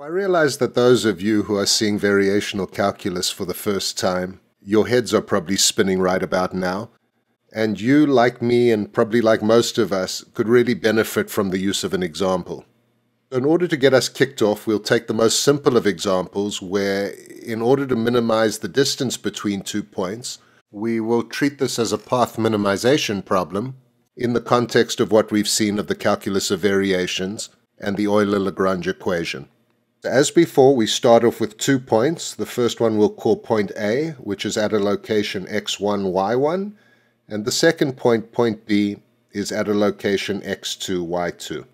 I realize that those of you who are seeing variational calculus for the first time, your heads are probably spinning right about now. And you, like me, and probably like most of us, could really benefit from the use of an example. In order to get us kicked off, we'll take the most simple of examples where, in order to minimize the distance between 2 points, we will treat this as a path minimization problem in the context of what we've seen of the calculus of variations and the Euler-Lagrange equation. As before, we start off with 2 points. The first one we'll call point A, which is at a location x1, y1, and the second point B, is at a location x2, y2.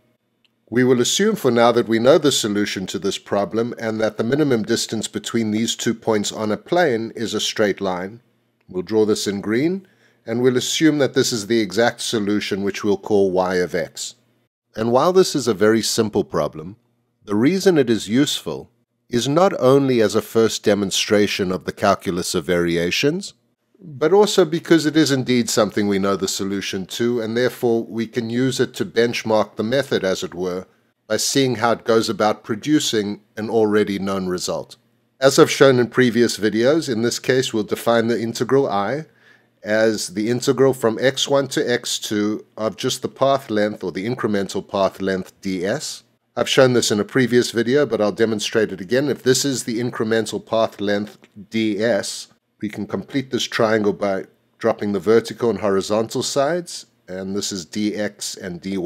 We will assume for now that we know the solution to this problem and that the minimum distance between these 2 points on a plane is a straight line. We'll draw this in green, and we'll assume that this is the exact solution, which we'll call y of x. And while this is a very simple problem, the reason it is useful is not only as a first demonstration of the calculus of variations, but also because it is indeed something we know the solution to, and therefore we can use it to benchmark the method, as it were, by seeing how it goes about producing an already known result. As I've shown in previous videos, in this case we'll define the integral I as the integral from x1 to x2 of just the path length, or the incremental path length, ds. I've shown this in a previous video, but I'll demonstrate it again. If this is the incremental path length ds, we can complete this triangle by dropping the vertical and horizontal sides, and this is dx and dy.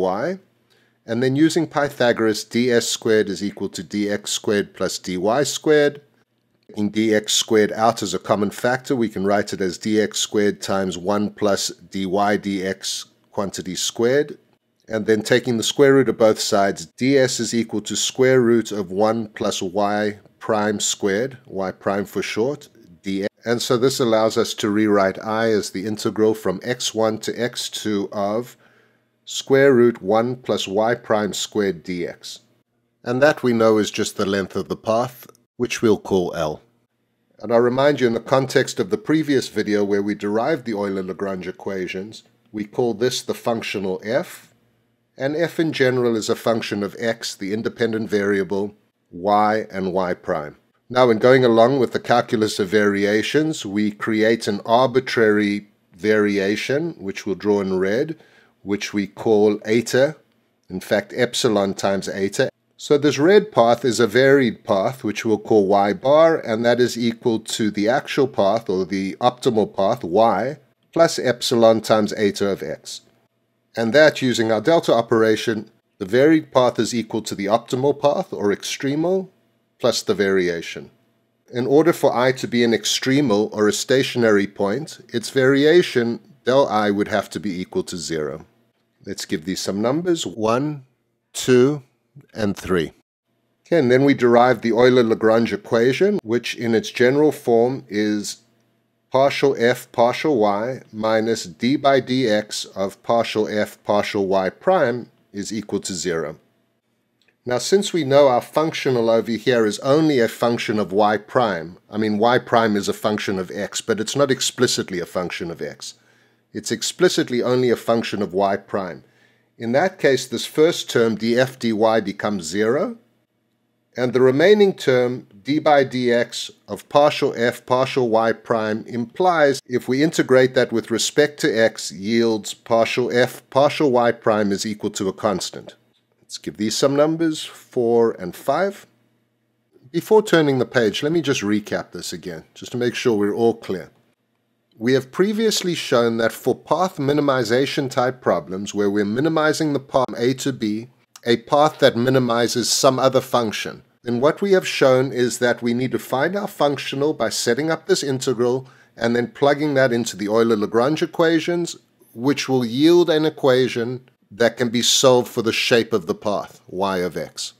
And then using Pythagoras, ds squared is equal to dx squared plus dy squared. Taking dx squared out as a common factor, we can write it as dx squared times 1 plus dy dx quantity squared. And then taking the square root of both sides, ds is equal to square root of 1 plus y prime squared, y prime for short, dx. And so this allows us to rewrite I as the integral from x1 to x2 of square root 1 plus y prime squared dx. And that we know is just the length of the path, which we'll call L. And I'll remind you, in the context of the previous video where we derived the Euler-Lagrange equations, we call this the functional f. And f in general is a function of x, the independent variable, y, and y prime. Now, in going along with the calculus of variations, we create an arbitrary variation, which we'll draw in red, which we call eta, in fact epsilon times eta. So this red path is a varied path, which we'll call y bar, and that is equal to the actual path, or the optimal path, y, plus epsilon times eta of x. And that, using our delta operation, the varied path is equal to the optimal path, or extremal, plus the variation. In order for I to be an extremal, or a stationary point, its variation, del I, would have to be equal to 0. Let's give these some numbers, 1, 2, and 3. Okay, and then we derive the Euler-Lagrange equation, which in its general form is partial f partial y minus d by dx of partial f partial y prime is equal to 0. Now, since we know our functional over here is only a function of y prime, I mean y prime is a function of x, but it's not explicitly a function of x. It's explicitly only a function of y prime. In that case, this first term, df dy, becomes 0, and the remaining term, d by dx of partial f partial y prime, implies, if we integrate that with respect to x, yields partial f partial y prime is equal to a constant. Let's give these some numbers, 4 and 5. Before turning the page, let me just recap this again, just to make sure we're all clear. We have previously shown that for path minimization type problems, where we're minimizing the path from A to B, a path that minimizes some other function, then what we have shown is that we need to find our functional by setting up this integral and then plugging that into the Euler-Lagrange equations, which will yield an equation that can be solved for the shape of the path, y of x.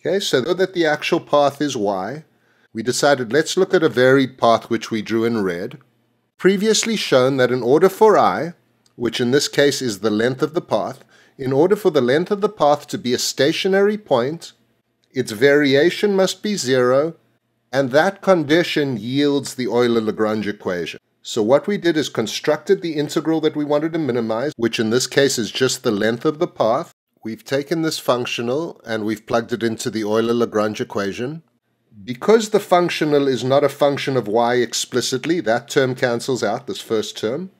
Okay, so that the actual path is y, we decided let's look at a varied path, which we drew in red. Previously shown that in order for I, which in this case is the length of the path, in order for the length of the path to be a stationary point, its variation must be 0, and that condition yields the Euler-Lagrange equation. So what we did is constructed the integral that we wanted to minimize, which in this case is just the length of the path, We've taken this functional and we've plugged it into the Euler-Lagrange equation. Because the functional is not a function of y explicitly, that term cancels out, this first term.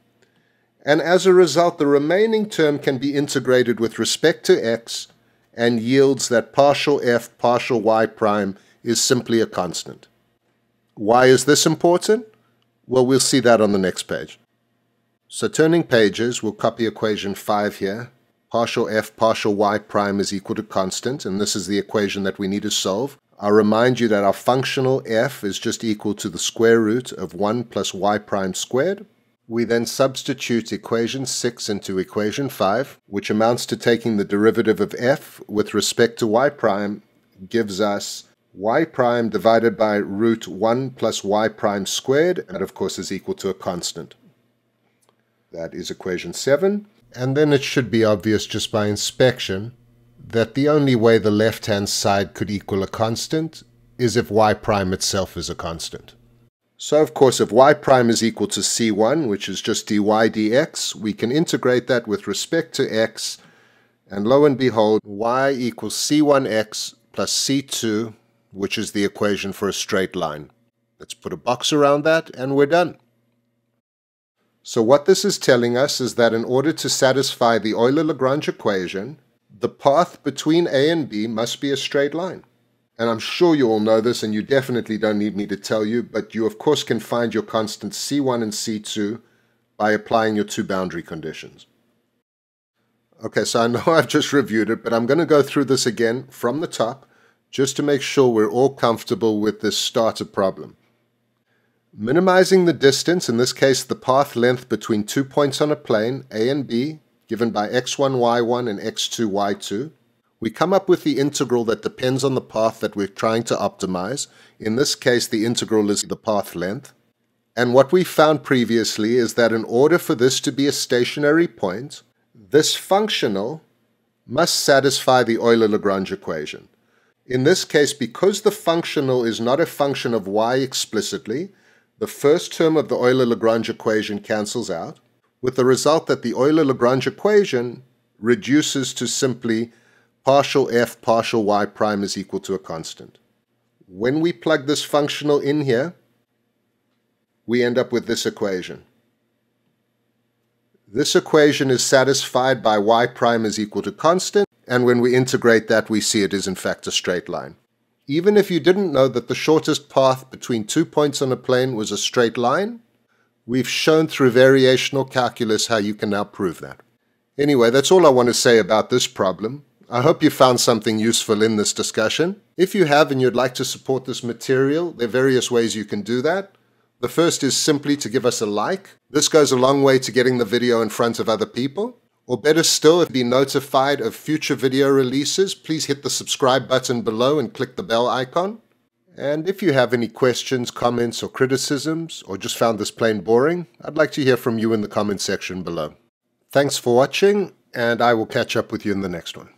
And as a result, the remaining term can be integrated with respect to x and yields that partial f partial y prime is simply a constant. Why is this important? Well, we'll see that on the next page. So turning pages, we'll copy equation 5 here. Partial f partial y prime is equal to constant, and this is the equation that we need to solve. I'll remind you that our functional f is just equal to the square root of 1 plus y prime squared. We then substitute equation 6 into equation 5, which amounts to taking the derivative of f with respect to y prime, gives us y prime divided by root 1 plus y prime squared, and that of course is equal to a constant. That is equation 7. And then it should be obvious just by inspection that the only way the left-hand side could equal a constant is if y prime itself is a constant. So of course, if y prime is equal to c1, which is just dy dx, we can integrate that with respect to x, and lo and behold, y equals c1x plus c2, which is the equation for a straight line. Let's put a box around that, and we're done. So what this is telling us is that in order to satisfy the Euler-Lagrange equation, the path between A and B must be a straight line. And I'm sure you all know this, and you definitely don't need me to tell you, but you of course can find your constants C1 and C2 by applying your two boundary conditions. Okay, so I know I've just reviewed it, but I'm going to go through this again from the top just to make sure we're all comfortable with this starter problem. Minimizing the distance, in this case the path length between two points on a plane, A and B, given by x1, y1, and x2, y2. We come up with the integral that depends on the path that we're trying to optimize. In this case, the integral is the path length. And what we found previously is that in order for this to be a stationary point, this functional must satisfy the Euler-Lagrange equation. In this case, because the functional is not a function of y explicitly, the first term of the Euler-Lagrange equation cancels out, with the result that the Euler-Lagrange equation reduces to simply partial f partial y prime is equal to a constant. When we plug this functional in here, we end up with this equation. This equation is satisfied by y prime is equal to constant, and when we integrate that, we see it is in fact a straight line. Even if you didn't know that the shortest path between two points on a plane was a straight line, we've shown through variational calculus how you can now prove that. Anyway, that's all I want to say about this problem. I hope you found something useful in this discussion. If you have and you'd like to support this material, there are various ways you can do that. The first is simply to give us a like. This goes a long way to getting the video in front of other people. Or better still, to be notified of future video releases, please hit the subscribe button below and click the bell icon. And if you have any questions, comments, or criticisms, or just found this plain boring, I'd like to hear from you in the comment section below. Thanks for watching, and I will catch up with you in the next one.